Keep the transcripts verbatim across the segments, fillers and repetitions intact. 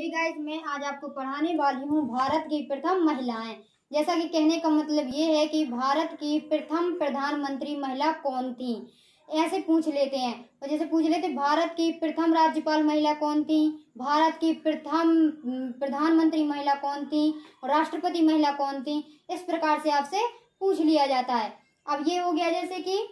Hey guys, मैं आज आपको पढ़ाने वाली हूँ भारत की प्रथम महिलाएं। जैसा कि कहने का मतलब ये है कि भारत की प्रथम प्रधानमंत्री महिला कौन थी, ऐसे पूछ लेते हैं। और जैसे पूछ लेते भारत की प्रथम राज्यपाल महिला कौन थी, भारत की प्रथम प्रधानमंत्री महिला कौन थी और राष्ट्रपति महिला कौन थी, इस प्रकार से आपसे पूछ लिया जाता है। अब ये हो गया जैसे कि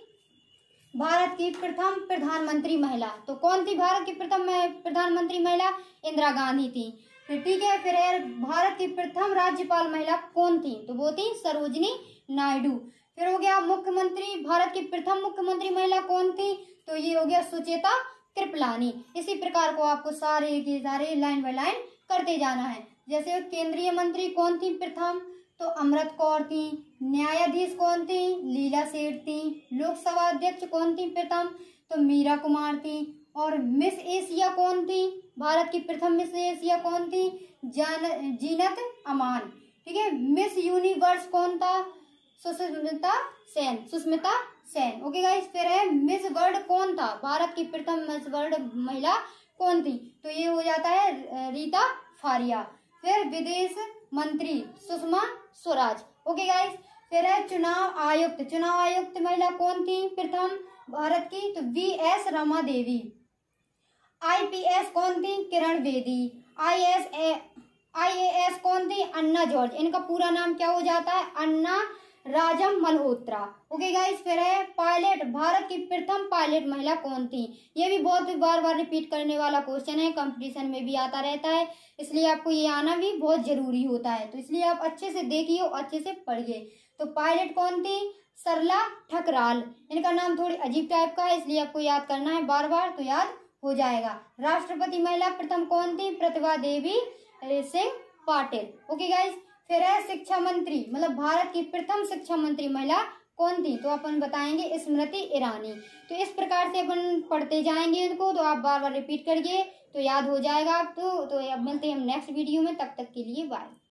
भारत की प्रथम प्रधानमंत्री महिला, तो कौन थी भारत की प्रथम प्रधानमंत्री महिला? इंदिरा गांधी थी। फिर ठीक है, फिर भारत की प्रथम राज्यपाल महिला कौन थी, तो वो थी सरोजनी नायडू। फिर हो गया मुख्यमंत्री, भारत की प्रथम मुख्यमंत्री महिला कौन थी, तो ये हो गया सुचेता कृपलानी। इसी प्रकार को आपको सारे के सारे लाइन बाय लाइन करते जाना है। जैसे केंद्रीय मंत्री कौन थी प्रथम, तो अमृत कौर थी। न्यायाधीश कौन थी? लीला सेठ थी। लोकसभा अध्यक्ष कौन थी प्रथम, तो मीरा कुमार थी। और मिस एशिया कौन थी, भारत की प्रथम मिस एशिया कौन थी? जान जीनत अमान। ठीक है, मिस यूनिवर्स कौन था? Sushmita Sen Sushmita Sen okay guys. फिर है मिस वर्ल्ड कौन था, भारत की प्रथम मिस वर्ल्ड महिला कौन थी, तो ये हो जाता है रीता फारिया। फिर विदेश मंत्री सुषमा स्वराज। ओके गाइस, फिर है चुनाव आयुक्त चुनाव आयुक्त महिला कौन थी प्रथम भारत की, तो V S Rama Devi. I P S कौन थी? Kiran Bedi. I A S कौन थी? अन्ना जॉर्ज। इनका पूरा नाम क्या हो जाता है? अन्ना राजम मल्होत्रा। ओके गाइस, फिर है पायलट, भारत की प्रथम पायलट महिला कौन थी। ये भी बहुत बार बार रिपीट करने वाला क्वेश्चन है, कंपटीशन में भी आता रहता है, इसलिए आपको ये आना भी बहुत जरूरी होता है, तो इसलिए आप अच्छे से देखिए और अच्छे से पढ़िए। तो पायलट कौन थी? सरला ठकराल। इनका नाम थोड़ी अजीब टाइप का है, इसलिए आपको याद करना है बार बार, तो याद हो जाएगा। राष्ट्रपति महिला प्रथम कौन थी? प्रतिभा देवी सिंह पाटिल। ओके गाइस, फिर है शिक्षा मंत्री, मतलब भारत की प्रथम शिक्षा मंत्री महिला कौन थी, तो अपन बताएंगे स्मृति ईरानी। तो इस प्रकार से अपन पढ़ते जाएंगे इनको, तो आप बार बार रिपीट करिए तो याद हो जाएगा। तो, तो अब मिलते हैं हम नेक्स्ट वीडियो में, तब तक के लिए बाय।